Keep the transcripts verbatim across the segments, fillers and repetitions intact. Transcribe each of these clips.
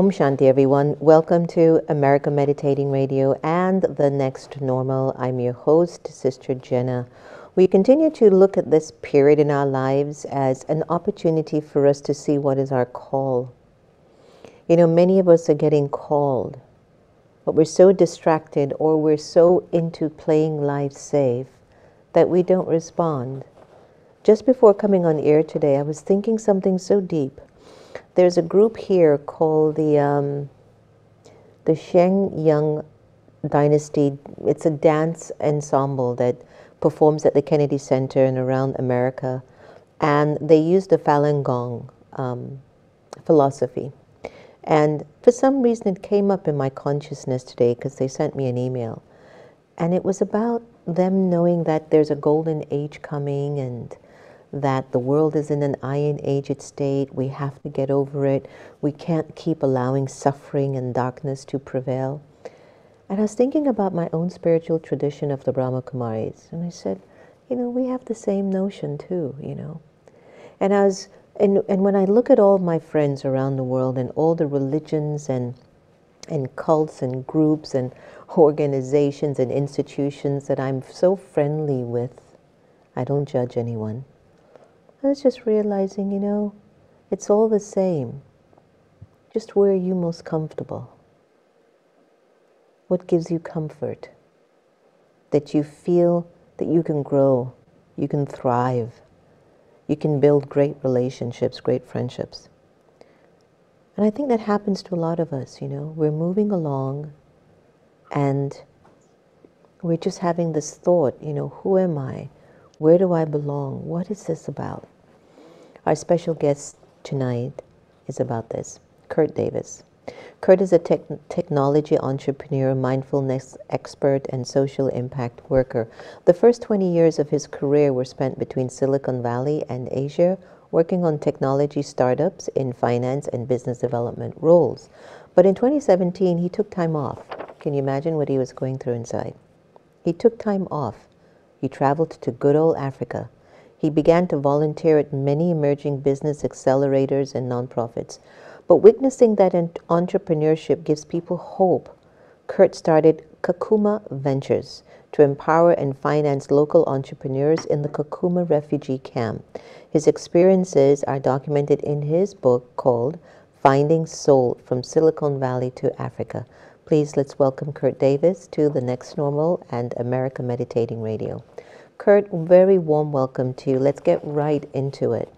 Om Shanti, everyone. Welcome to America Meditating Radio and The Next Normal. I'm your host, Sister Jenna. We continue to look at this period in our lives as an opportunity for us to see what is our call. You know, many of us are getting called, but we're so distracted or we're so into playing life safe that we don't respond. Just before coming on air today, I was thinking something so deep. There's a group here called the um, the Shen Yun Dynasty. It's a dance ensemble that performs at the Kennedy Center and around America, and they use the Falun Gong um, philosophy. And for some reason, it came up in my consciousness today because they sent me an email, and it was about them knowing that there's a golden age coming and that the world is in an iron-aged state. We have to get over it. We can't keep allowing suffering and darkness to prevail. And I was thinking about my own spiritual tradition of the Brahma Kumaris, and I said, you know, we have the same notion too, you know. And I was, and, and when I look at all my friends around the world and all the religions and and cults and groups and organizations and institutions that I'm so friendly with, I don't judge anyone. I was just realizing, you know, it's all the same. Just where are you most comfortable? What gives you comfort? That you feel that you can grow, you can thrive, you can build great relationships, great friendships. And I think that happens to a lot of us, you know. We're moving along and we're just having this thought, you know, who am I? Where do I belong? What is this about? Our special guest tonight is about this, Kurt Davis. Kurt is a tech technology entrepreneur, mindfulness expert, and social impact worker. The first twenty years of his career were spent between Silicon Valley and Asia, working on technology startups in finance and business development roles. But in twenty seventeen, he took time off. Can you imagine what he was going through inside? He took time off. He traveled to good old Africa. He began to volunteer at many emerging business accelerators and nonprofits. But witnessing that entrepreneurship gives people hope, Kurt started Kakuma Ventures to empower and finance local entrepreneurs in the Kakuma refugee camp. His experiences are documented in his book called Finding Soul, From Silicon Valley to Africa. Please, let's welcome Kurt Davis to The Next Normal and America Meditating Radio. Kurt, very warm welcome to you. Let's get right into it.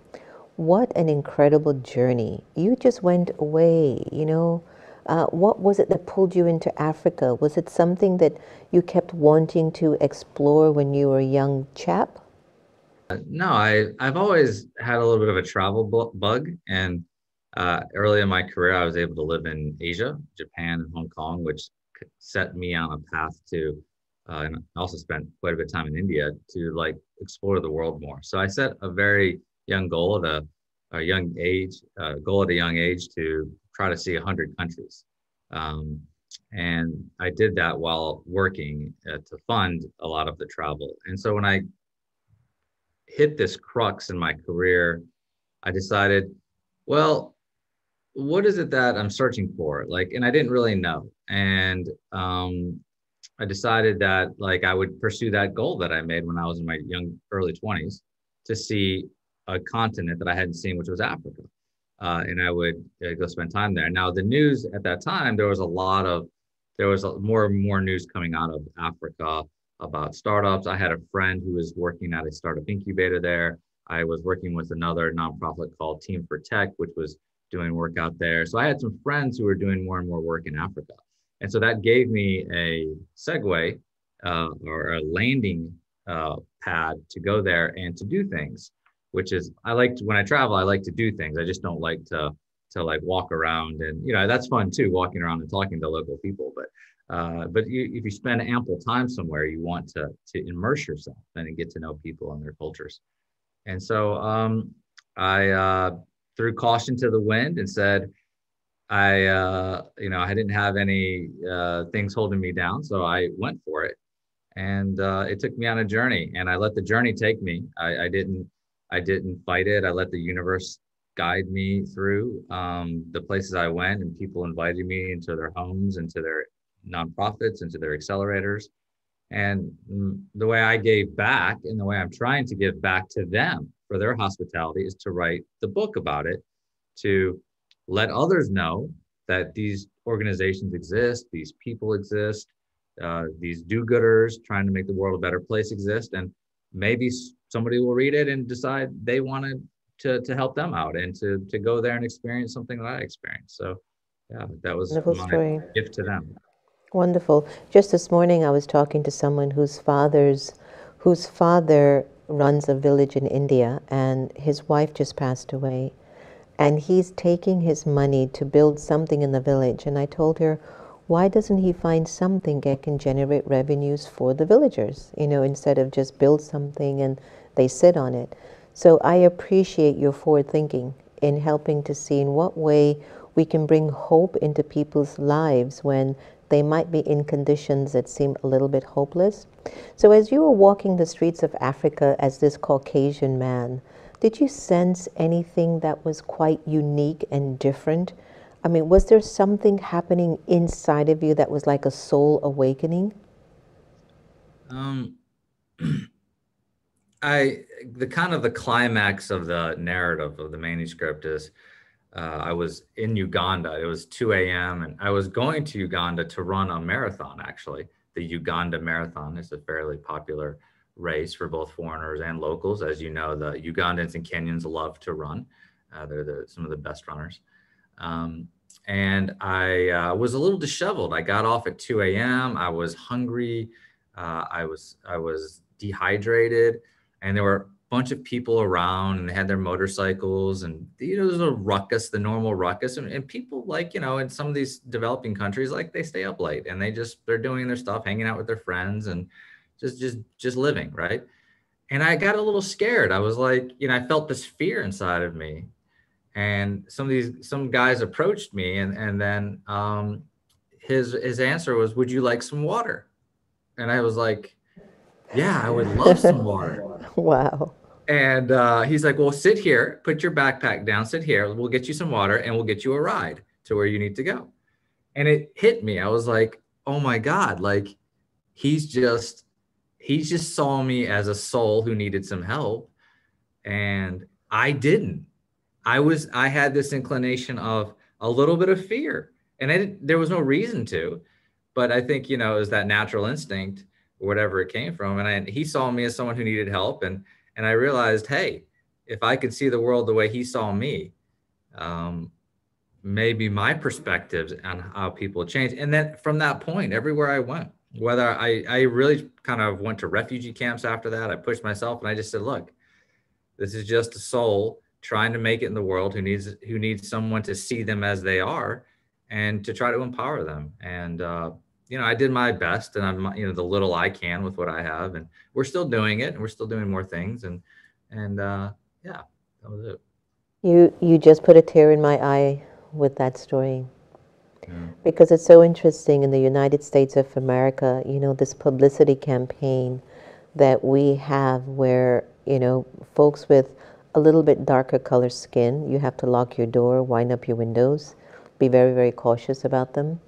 What an incredible journey. You just went away, you know. Uh, what was it that pulled you into Africa? Was it something that you kept wanting to explore when you were a young chap? Uh, no, I, I've always had a little bit of a travel bug, and Uh, early in my career, I was able to live in Asia, Japan, and Hong Kong, which set me on a path to, uh, and I also spent quite a bit of time in India to like explore the world more. So I set a very young goal at a, a young age, uh, goal at a young age to try to see one hundred countries. Um, and I did that while working uh, to fund a lot of the travel. And so when I hit this crux in my career, I decided, well, what is it that I'm searching for? Like, and I didn't really know. And um, I decided that like I would pursue that goal that I made when I was in my young early twenties to see a continent that I hadn't seen, which was Africa. Uh, and I would uh, go spend time there. Now the news at that time, there was a lot of, there was a, more and more news coming out of Africa about startups. I had a friend who was working at a startup incubator there. I was working with another nonprofit called Team for Tech, which was doing work out there. So I had some friends who were doing more and more work in Africa. And so that gave me a segue uh, or a landing uh, pad to go there and to do things, which is, I like to, when I travel, I like to do things. I just don't like to, to like walk around and, you know, that's fun too, walking around and talking to local people. But uh, but you, if you spend ample time somewhere, you want to, to immerse yourself and get to know people and their cultures. And so um, I uh, threw caution to the wind and said, I, uh, you know, I didn't have any uh, things holding me down. So I went for it, and uh, it took me on a journey, and I let the journey take me. I, I didn't, I didn't fight it. I let the universe guide me through um, the places I went, and people invited me into their homes, into their nonprofits, into their accelerators. And the way I gave back, and the way I'm trying to give back to them for their hospitality, is to write the book about it, to let others know that these organizations exist, these people exist, uh, these do-gooders trying to make the world a better place exist. And maybe somebody will read it and decide they wanted to, to help them out and to, to go there and experience something that I experienced. So yeah, that was Wonderful my story. gift to them. Wonderful. Just this morning, I was talking to someone whose father's, whose father runs a village in India, and his wife just passed away, and he's taking his money to build something in the village. And I told her, why doesn't he find something that can generate revenues for the villagers, you know, instead of just build something and they sit on it? So I appreciate your forward thinking in helping to see in what way we can bring hope into people's lives when they might be in conditions that seem a little bit hopeless. So as you were walking the streets of Africa as this Caucasian man, did you sense anything that was quite unique and different? I mean, was there something happening inside of you that was like a soul awakening? Um, I, the kind of the climax of the narrative of the manuscript is, Uh, I was in Uganda. It was two A M and I was going to Uganda to run a marathon, actually. The Uganda Marathon is a fairly popular race for both foreigners and locals. As you know, the Ugandans and Kenyans love to run. Uh, they're the, some of the best runners. Um, and I uh, was a little disheveled. I got off at two A M I was hungry. Uh, I was I was dehydrated, and there were bunch of people around, and they had their motorcycles, and you know, there's a ruckus, the normal ruckus. And, and people, like, you know, in some of these developing countries, like, they stay up late and they just, they're doing their stuff, hanging out with their friends and just, just, just living. Right. And I got a little scared. I was like, you know, I felt this fear inside of me, and some of these, some guys approached me, and, and then um, his, his answer was, would you like some water? And I was like, yeah, I would love some water. Wow. And uh, he's like, well, sit here, put your backpack down, sit here, we'll get you some water, and we'll get you a ride to where you need to go. And it hit me. I was like, oh my God, like, he's just, he just saw me as a soul who needed some help. And I didn't, I was, I had this inclination of a little bit of fear, and I didn't, there was no reason to, but I think, you know, it was that natural instinct, whatever it came from. And I, he saw me as someone who needed help. And, and I realized, hey, if I could see the world the way he saw me, um, maybe my perspectives on how people change. And then from that point, everywhere I went, whether I, I really kind of went to refugee camps after that, I pushed myself, and I just said, look, this is just a soul trying to make it in the world who needs, who needs someone to see them as they are and to try to empower them. And, uh, you know, I did my best, and I'm, you know, the little I can with what I have, and we're still doing it, and we're still doing more things. And, and, uh, yeah, that was it. You, you just put a tear in my eye with that story, yeah. Because it's so interesting in the United States of America, you know, this publicity campaign that we have where, you know, folks with a little bit darker color skin, you have to lock your door, wind up your windows, be very, very cautious about them.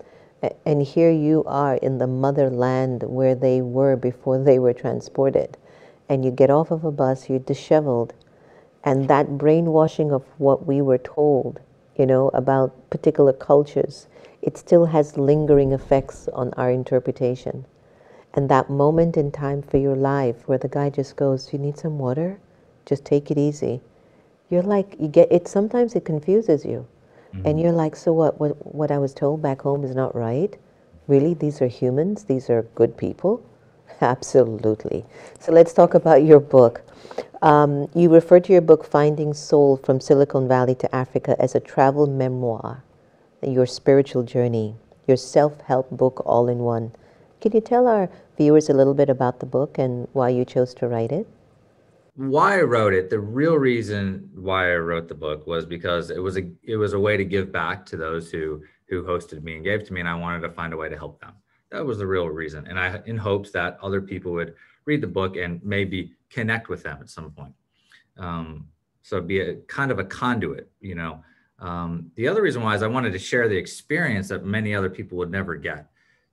And here you are in the motherland where they were before they were transported. And you get off of a bus, you're disheveled. And that brainwashing of what we were told, you know, about particular cultures, it still has lingering effects on our interpretation. And that moment in time for your life where the guy just goes, you need some water? Just take it easy. You're like, you get it, sometimes it confuses you. And you're like, so what, what, what I was told back home is not right? Really, these are humans? These are good people? Absolutely. So let's talk about your book. Um, you refer to your book, Finding Soul, From Silicon Valley to Africa, as a travel memoir, your spiritual journey, your self-help book all in one. Can you tell our viewers a little bit about the book and why you chose to write it? Why I wrote it, the real reason why I wrote the book was because it was a it was a way to give back to those who who hosted me and gave to me, and I wanted to find a way to help them. That was the real reason, and I in hopes that other people would read the book and maybe connect with them at some point. Um, So be a kind of a conduit, you know. Um, the other reason why is I wanted to share the experience that many other people would never get,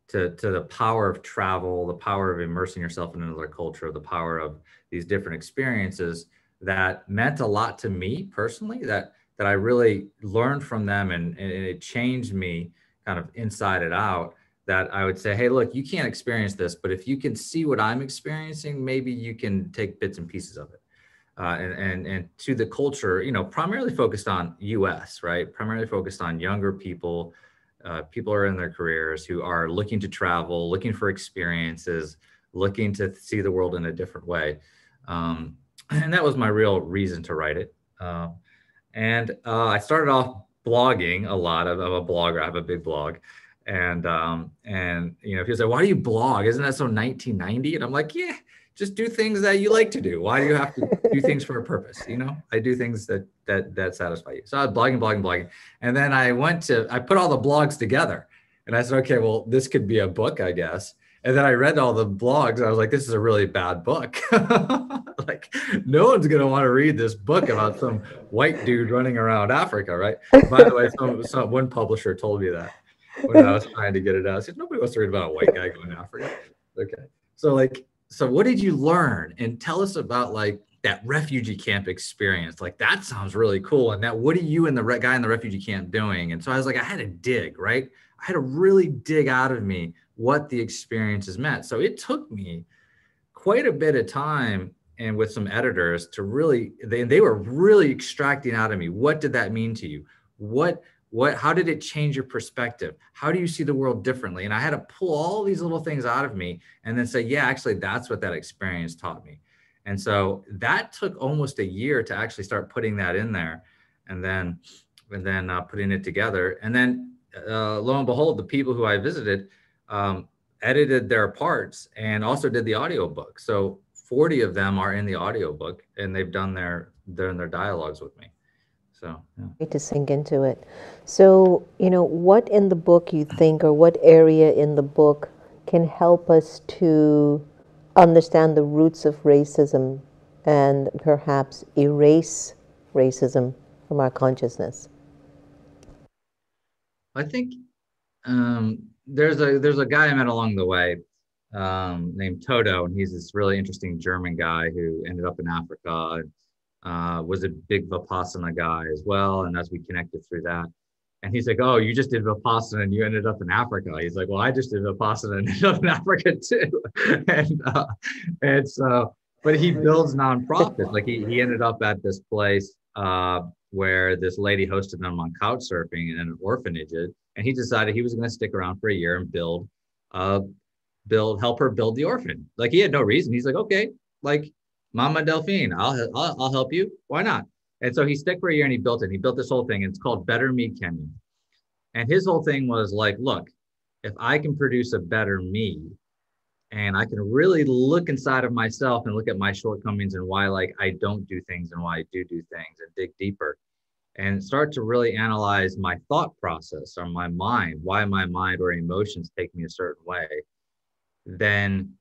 to, to the power of travel, the power of immersing yourself in another culture, the power of these different experiences that meant a lot to me personally, that, that I really learned from them, and, and it changed me kind of inside and out, that I would say, hey, look, you can't experience this, but if you can see what I'm experiencing, maybe you can take bits and pieces of it. Uh, and, and, and to the culture, you know, primarily focused on U S, right? Primarily focused on younger people, uh, people who are in their careers, who are looking to travel, looking for experiences, looking to see the world in a different way. Um, and that was my real reason to write it. Uh, and uh, I started off blogging a lot. I'm a blogger, I have a big blog. And, um, and you know, people say, why do you blog? Isn't that so nineteen ninety? And I'm like, yeah. Just do things that you like to do. Why do you have to do things for a purpose? You know, I do things that that that satisfy you. So I was blogging, blogging, blogging. And then I went to, I put all the blogs together. And I said, okay, well, this could be a book, I guess. And then I read all the blogs. And I was like, this is a really bad book. Like, no one's going to want to read this book about some white dude running around Africa, right? By the way, some, some, one publisher told me that when I was trying to get it out. I said, nobody wants to read about a white guy going to Africa. Okay. So like, so what did you learn? And tell us about like that refugee camp experience. Like that sounds really cool. And that, what are you and the re- guy in the refugee camp doing? And so I was like, I had to dig, right? I had to really dig out of me what the experiences meant. So it took me quite a bit of time and with some editors to really, they, they were really extracting out of me. What did that mean to you? What, what, how did it change your perspective? How do you see the world differently? And I had to pull all these little things out of me and then say, yeah, actually that's what that experience taught me. And so that took almost a year to actually start putting that in there and then, and then uh, putting it together. And then uh, lo and behold, the people who I visited um, edited their parts and also did the audiobook. So forty of them are in the audiobook and they've done their, their, their dialogues with me. So, yeah. To sink into it. So, you know, what in the book you think, or what area in the book can help us to understand the roots of racism and perhaps erase racism from our consciousness? I think um, there's a there's a guy I met along the way um, named Toto, and he's this really interesting German guy who ended up in Africa. Uh, was a big Vipassana guy as well. And as we connected through that, and he's like, oh, you just did Vipassana and you ended up in Africa. He's like, well, I just did Vipassana and ended up in Africa too. and, uh, and so, but he builds nonprofits. Like he, he ended up at this place uh, where this lady hosted him on couch surfing in an orphanage. And he decided he was going to stick around for a year and build, uh, build, help her build the orphan. Like he had no reason. He's like, okay, like, Mama Delphine, I'll, I'll I'll help you. Why not? And so he stuck for a year and he built it. He built this whole thing. And it's called Better Me Kenya. And his whole thing was like, look, if I can produce a better me, and I can really look inside of myself and look at my shortcomings and why like I don't do things and why I do do things, and dig deeper, and start to really analyze my thought process or my mind, why my mind or emotions take me a certain way, then.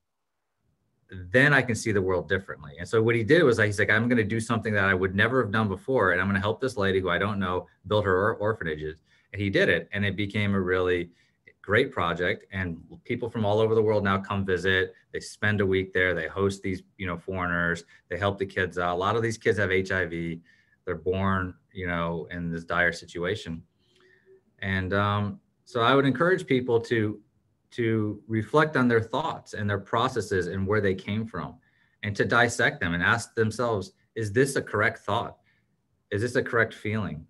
then I can see the world differently. And so what he did was like, he's like, I'm going to do something that I would never have done before. And I'm going to help this lady who I don't know build her orphanages. And he did it. And it became a really great project. And people from all over the world now come visit. They spend a week there. They host these, you know, foreigners. They help the kids out. A lot of these kids have H I V. They're born, you know, in this dire situation. And um, so I would encourage people to to reflect on their thoughts and their processes and where they came from, and to dissect them and ask themselves, is this a correct thought? Is this a correct feeling?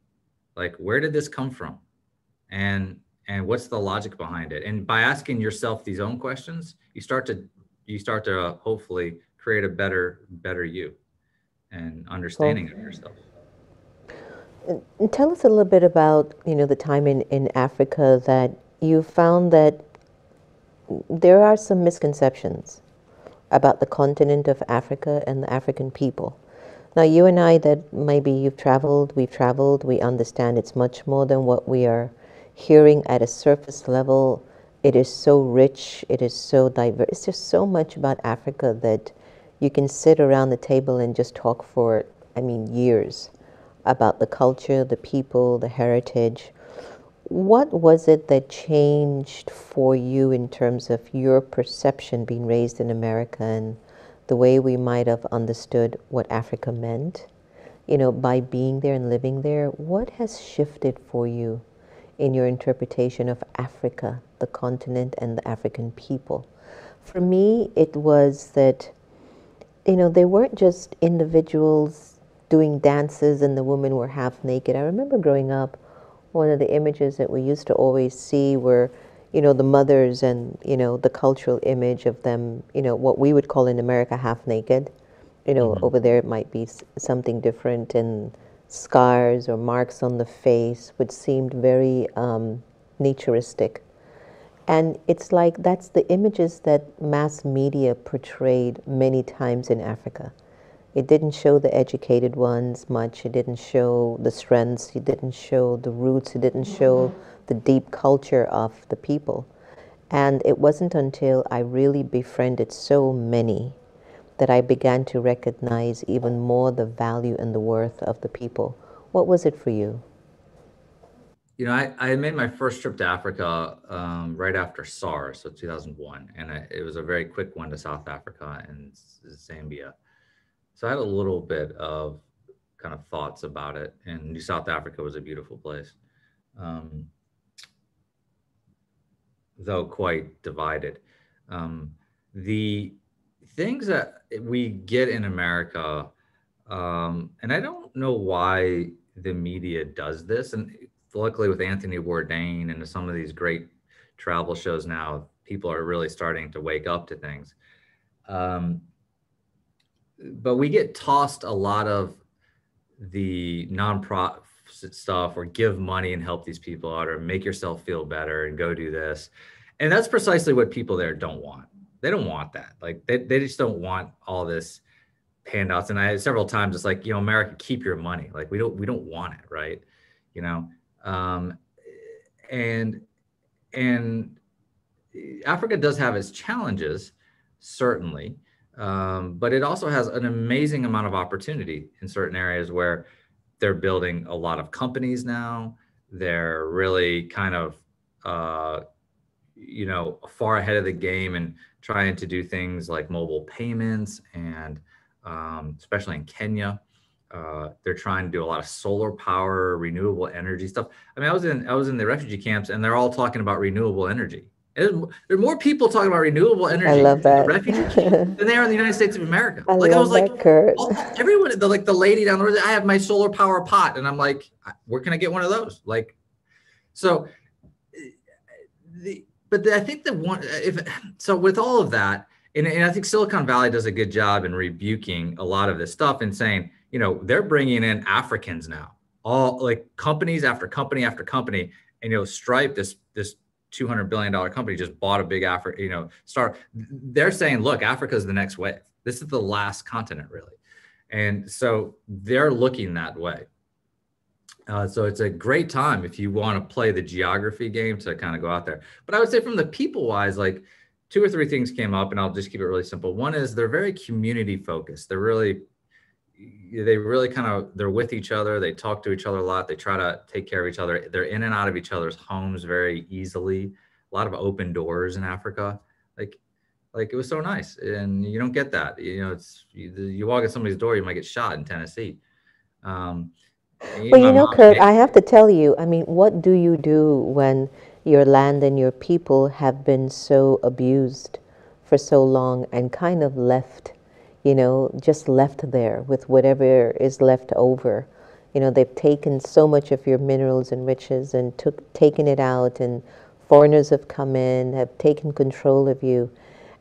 Like, where did this come from? And, and what's the logic behind it? And by asking yourself these own questions, you start to, you start to uh, hopefully create a better, better you and understanding well, of yourself. Tell us a little bit about, you know, the time in, in Africa that you found that there are some misconceptions about the continent of Africa and the African people. Now, you and I, that maybe you've traveled, we've traveled, we understand it's much more than what we are hearing at a surface level. It is so rich, it is so diverse. There's so much about Africa that you can sit around the table and just talk for I mean years, about the culture, the people, the heritage. What was it that changed for you in terms of your perception being raised in America and the way we might have understood what Africa meant, you know, by being there and living there? What has shifted for you in your interpretation of Africa, the continent, and the African people? For me, it was that, you know, they weren't just individuals doing dances and the women were half naked. I remember growing up, one of the images that we used to always see were, you know, the mothers and, you know, the cultural image of them, you know, what we would call in America half naked. You know, mm-hmm. over there it might be something different, and scars or marks on the face, which seemed very um, naturistic. And it's like that's the images that mass media portrayed many times in Africa. It didn't show the educated ones much, it didn't show the strengths, it didn't show the roots, it didn't show the deep culture of the people. And it wasn't until I really befriended so many that I began to recognize even more the value and the worth of the people. What was it for you? You know, I, I made my first trip to Africa um, right after SARS, so two thousand one. And I, it was a very quick one to South Africa and Zambia. So I had a little bit of kind of thoughts about it, and New South Africa was a beautiful place, um, though quite divided. Um, the things that we get in America, um, and I don't know why the media does this, and luckily with Anthony Bourdain and some of these great travel shows now, people are really starting to wake up to things. Um, But we get tossed a lot of the nonprofit stuff, or give money and help these people out, or make yourself feel better and go do this. And that's precisely what people there don't want. They don't want that. Like they, they just don't want all this handouts. And I several times it's like, you know, America, keep your money. Like we don't, we don't want it. Right. You know, um, and, and Africa does have its challenges, certainly. Um, but it also has an amazing amount of opportunity in certain areas where they're building a lot of companies now. They're really kind of, uh, you know, far ahead of the game and trying to do things like mobile payments, and um, especially in Kenya, uh, they're trying to do a lot of solar power, renewable energy stuff. I mean, I was in I was in the refugee camps, and they're all talking about renewable energy. There's, there are more people talking about renewable energy in the refugee camp than they are in the United States of America. I like I was that, like, Kurt. All, everyone, the, like the lady down the road, I have my solar power pot, and I'm like, where can I get one of those? Like, so, the but the, I think the one if so with all of that, and, and I think Silicon Valley does a good job in rebuking a lot of this stuff and saying, you know, they're bringing in Africans now, all like companies after company after company, and you know, Stripe this this. two hundred billion dollar company just bought a big Africa, you know, start. They're saying, look, Africa is the next wave. This is the last continent, really. And so they're looking that way. Uh, so it's a great time if you want to play the geography game to kind of go out there. But I would say from the people wise, like two or three things came up, and I'll just keep it really simple. One is they're very community focused. They're really, they really kind of, they're with each other. They talk to each other a lot. They try to take care of each other. They're in and out of each other's homes very easily. A lot of open doors in Africa. Like, like it was so nice. And you don't get that. You know, it's, you, you walk at somebody's door, you might get shot in Tennessee. Um, you well, know, you know, Kurt, I have to tell you, I mean, what do you do when your land and your people have been so abused for so long and kind of left, you know, just left there with whatever is left over? You know, they've taken so much of your minerals and riches and took, taken it out, and foreigners have come in, have taken control of you.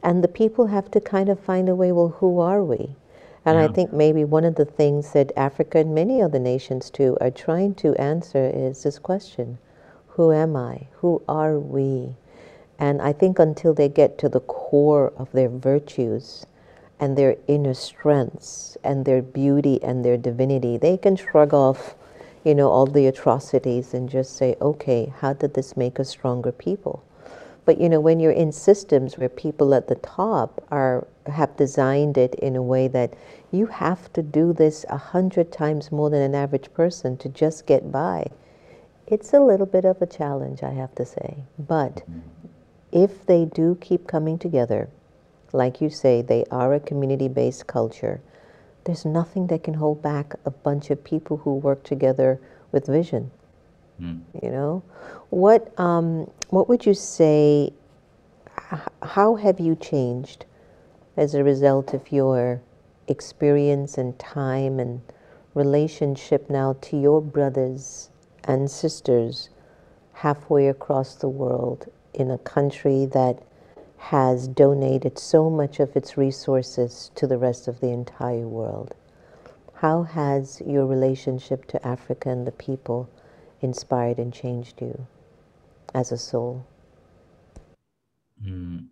And the people have to kind of find a way, well, who are we? And yeah. I think maybe one of the things that Africa and many other nations too are trying to answer is this question, who am I? Who are we? And I think until they get to the core of their virtues and their inner strengths and their beauty and their divinity, they can shrug off, you know, all the atrocities and just say, okay, how did this make us stronger people? But, you know, when you're in systems where people at the top are have designed it in a way that you have to do this a hundred times more than an average person to just get by, it's a little bit of a challenge, I have to say. But if they do keep coming together, like you say, they are a community-based culture, there's nothing that can hold back a bunch of people who work together with vision. Mm. You know, what, um, what would you say, how have you changed as a result of your experience and time and relationship now to your brothers and sisters halfway across the world in a country that has donated so much of its resources to the rest of the entire world? How has your relationship to Africa and the people inspired and changed you as a soul? Mm.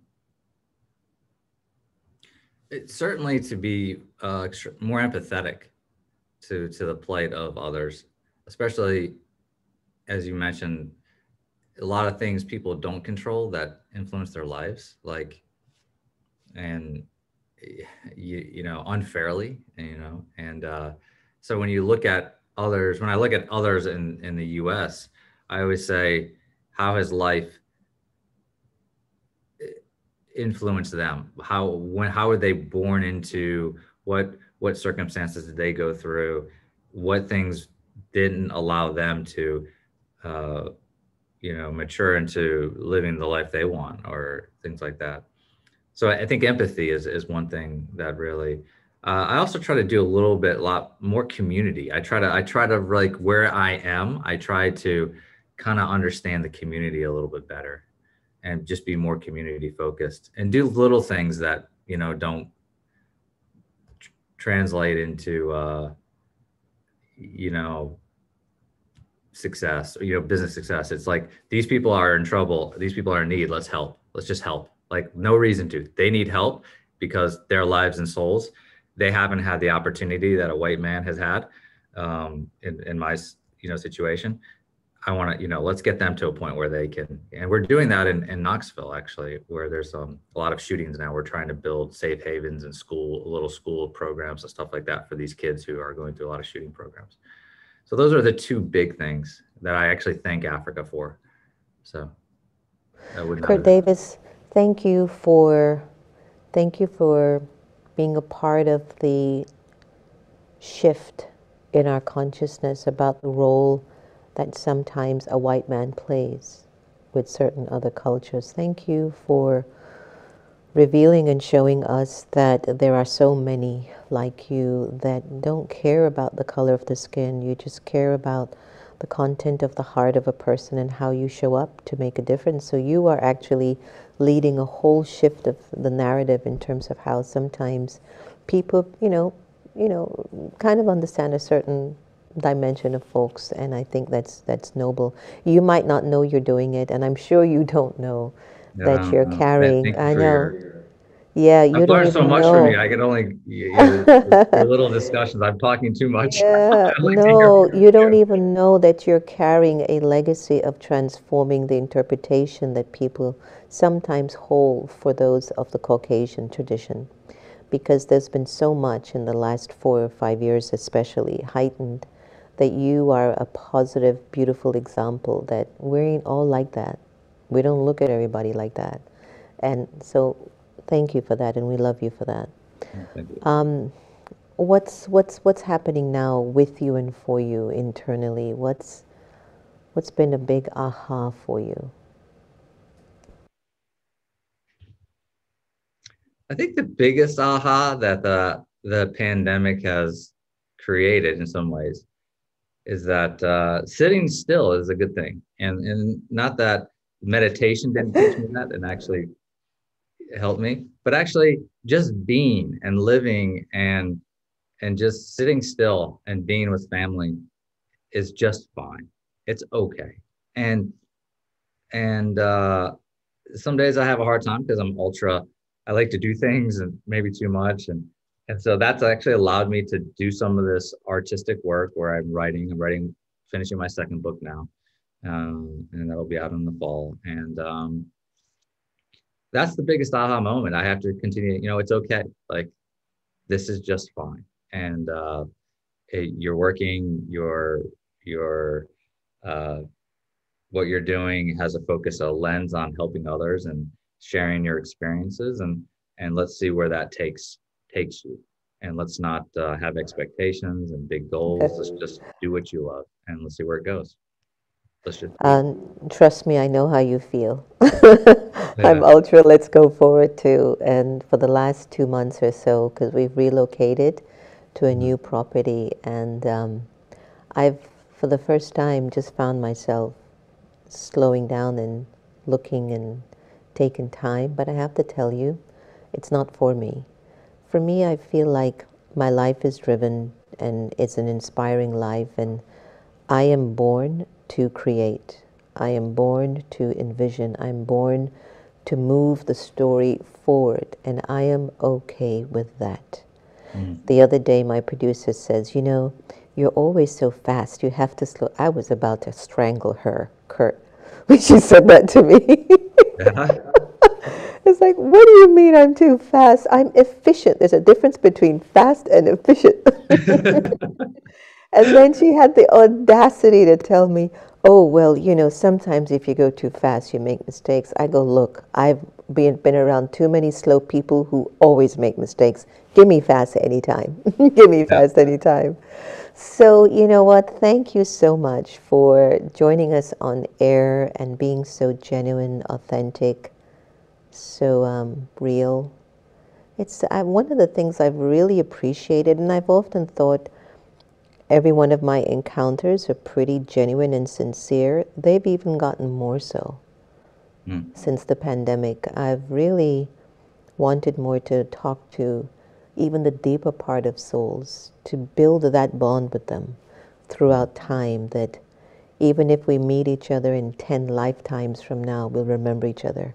It's certainly to be uh, more empathetic to, to the plight of others, especially, as you mentioned, a lot of things people don't control that influence their lives, like, and you, you know, unfairly, you know, and uh, so when you look at others, when I look at others in, in the U S, I always say, how has life influenced them? How, when, how were they born into, what, what circumstances did they go through? What things didn't allow them to, uh, you know, mature into living the life they want or things like that. So I think empathy is, is one thing that really, uh, I also try to do a little bit, a lot more community. I try to, I try to like where I am, I try to kind of understand the community a little bit better and just be more community focused and do little things that, you know, don't tr- translate into, uh, you know, success, you know, business success. It's like, these people are in trouble. These people are in need. Let's help. Let's just help. Like, no reason to. They need help because their lives and souls, they haven't had the opportunity that a white man has had um, in, in my, you know, situation. I want to, you know, let's get them to a point where they can, and we're doing that in, in Knoxville, actually, where there's um, a lot of shootings now. We're trying to build safe havens and school, little school programs and stuff like that for these kids who are going through a lot of shooting programs. So those are the two big things that I actually thank Africa for. So that would Kurt Davis, thank you for thank you for being a part of the shift in our consciousness about the role that sometimes a white man plays with certain other cultures. Thank you for revealing and showing us that there are so many like you that don't care about the color of the skin. You just care about the content of the heart of a person and how you show up to make a difference. So you are actually leading a whole shift of the narrative in terms of how sometimes people, you know, you know, kind of understand a certain dimension of folks, and I think that's that's noble. You might not know you're doing it, and I'm sure you don't know no, that you're no. carrying. I, I know. Your, yeah, you I've don't learned so much know. From you. I can only you know, little discussions. I'm talking too much. Yeah, like no, you don't you. even know that you're carrying a legacy of transforming the interpretation that people sometimes hold for those of the Caucasian tradition, because there's been so much in the last four or five years, especially heightened, that you are a positive, beautiful example that we ain't all like that. We don't look at everybody like that. And so thank you for that, and we love you for that. Thank you. Um, what's, what's, what's happening now with you and for you internally? What's, what's been a big aha for you? I think the biggest aha that the, the pandemic has created in some ways is that uh, sitting still is a good thing. And, and not that meditation didn't teach me that and actually helped me, but actually just being and living and, and just sitting still and being with family is just fine. It's okay. And, and uh, some days I have a hard time because I'm ultra, I like to do things and maybe too much. And, and so that's actually allowed me to do some of this artistic work where I'm writing, I'm writing, finishing my second book now. Um, and that'll be out in the fall. And um, that's the biggest aha moment. I have to continue, you know, it's okay. Like, this is just fine. And uh, it, you're working, your, your, uh, what you're doing has a focus, a lens on helping others and sharing your experiences. And, and let's see where that takes, takes you. And let's not uh, have expectations and big goals. Let's just do what you love and let's see where it goes. Let's just um, trust me, I know how you feel. Yeah. I'm ultra let's go forward too. And for the last two months or so, because we've relocated to a new property, and um, I've, for the first time, just found myself slowing down and looking and taking time. But I have to tell you, it's not for me. For me, I feel like my life is driven and it's an inspiring life, and I am born to create. I am born to envision. I'm born to move the story forward, and I am okay with that. Mm. The other day, my producer says, you know, you're always so fast. You have to slow. I was about to strangle her, Kurt, when she said that to me. Yeah. It's like, what do you mean I'm too fast? I'm efficient. There's a difference between fast and efficient. And then she had the audacity to tell me, oh, well, you know, sometimes if you go too fast, you make mistakes. I go, look, I've been, been around too many slow people who always make mistakes. Give me fast anytime. Give me fast anytime. So, you know what? Thank you so much for joining us on air and being so genuine, authentic. So um, real. It's I, one of the things I've really appreciated, and I've often thought every one of my encounters are pretty genuine and sincere. They've even gotten more so mm. since the pandemic. I've really wanted more to talk to even the deeper part of souls, to build that bond with them throughout time, that even if we meet each other in ten lifetimes from now, we'll remember each other.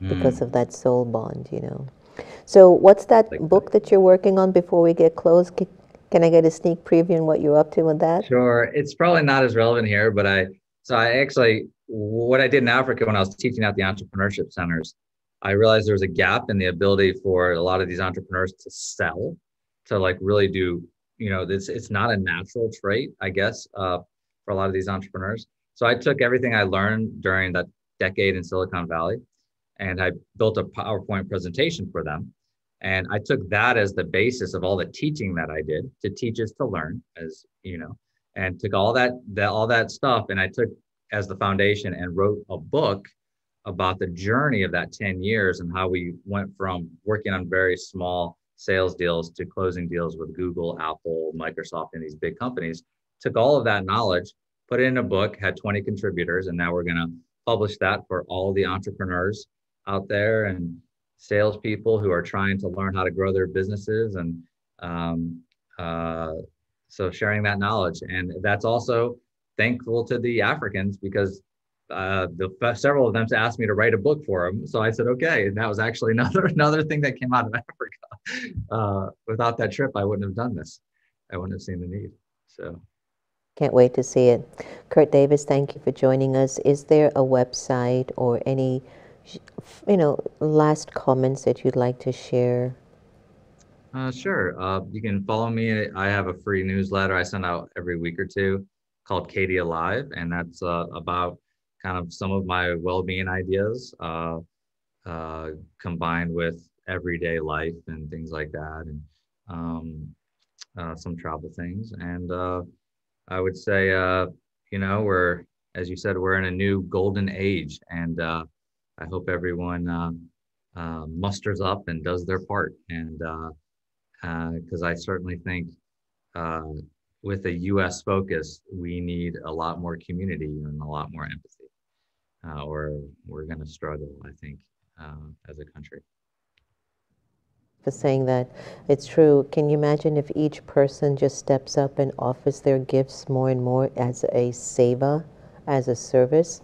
Because mm. of that soul bond, you know. So what's that like book that you're working on before we get close? Can, can I get a sneak preview on what you're up to with that? Sure. It's probably not as relevant here, but I, so I actually, what I did in Africa when I was teaching at the entrepreneurship centers, I realized there was a gap in the ability for a lot of these entrepreneurs to sell, to like really do, you know, it's, it's not a natural trait, I guess, uh, for a lot of these entrepreneurs. So I took everything I learned during that decade in Silicon Valley, and I built a PowerPoint presentation for them. And I took that as the basis of all the teaching that I did, to teach is to learn, as you know, and took all that, that, all that stuff. And I took as the foundation and wrote a book about the journey of that ten years and how we went from working on very small sales deals to closing deals with Google, Apple, Microsoft, and these big companies. Took all of that knowledge, put it in a book, had twenty contributors. And now we're going to publish that for all the entrepreneurs out there and salespeople who are trying to learn how to grow their businesses, and um, uh, so sharing that knowledge. And that's also thankful to the Africans, because uh, the several of them asked me to write a book for them. So I said okay, and that was actually another another thing that came out of Africa. Uh, without that trip, I wouldn't have done this. I wouldn't have seen the need. So can't wait to see it. Kurt Davis, thank you for joining us. Is there a website or any, you know, last comments that you'd like to share? Uh, sure. Uh, you can follow me. I have a free newsletter I send out every week or two called Katie Alive. And that's uh, about kind of some of my well-being ideas uh, uh, combined with everyday life and things like that, and um, uh, some travel things. And uh, I would say, uh, you know, we're, as you said, we're in a new golden age, and uh, I hope everyone uh, uh, musters up and does their part. And because uh, uh, I certainly think uh, with a U S focus, we need a lot more community and a lot more empathy, uh, or we're going to struggle, I think, uh, as a country. For saying that, it's true. Can you imagine if each person just steps up and offers their gifts more and more as a seva, as a service?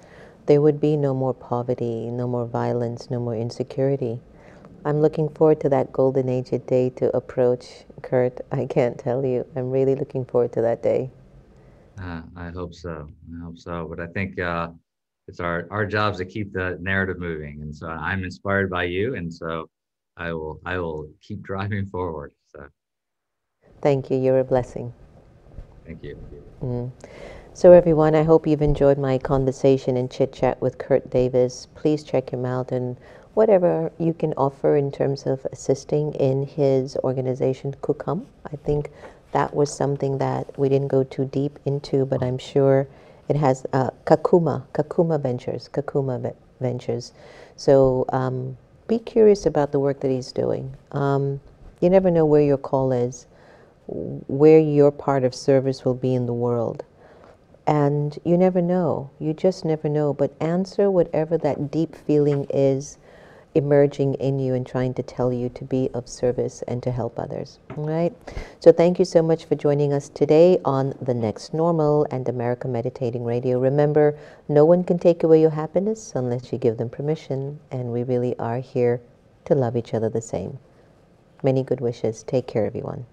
There would be no more poverty, no more violence, no more insecurity. I'm looking forward to that golden age day to approach, Kurt. I can't tell you. I'm really looking forward to that day. Uh, I hope so. I hope so. But I think uh, it's our our jobs to keep the narrative moving. And so I'm inspired by you, and so I will I will keep driving forward. So thank you. You're a blessing. Thank you. Mm. So everyone, I hope you've enjoyed my conversation and chit chat with Kurt Davis. Please check him out, and whatever you can offer in terms of assisting in his organization, Kukum. I think that was something that we didn't go too deep into, but I'm sure it has uh, Kakuma, Kakuma Ventures, Kakuma Ventures. So um, be curious about the work that he's doing. Um, you never know where your call is, where your part of service will be in the world. And you never know, you just never know, but answer whatever that deep feeling is emerging in you and trying to tell you to be of service and to help others, all right? So thank you so much for joining us today on The Next Normal and America Meditating Radio. Remember, no one can take away your happiness unless you give them permission, and we really are here to love each other the same. Many good wishes. Take care, everyone.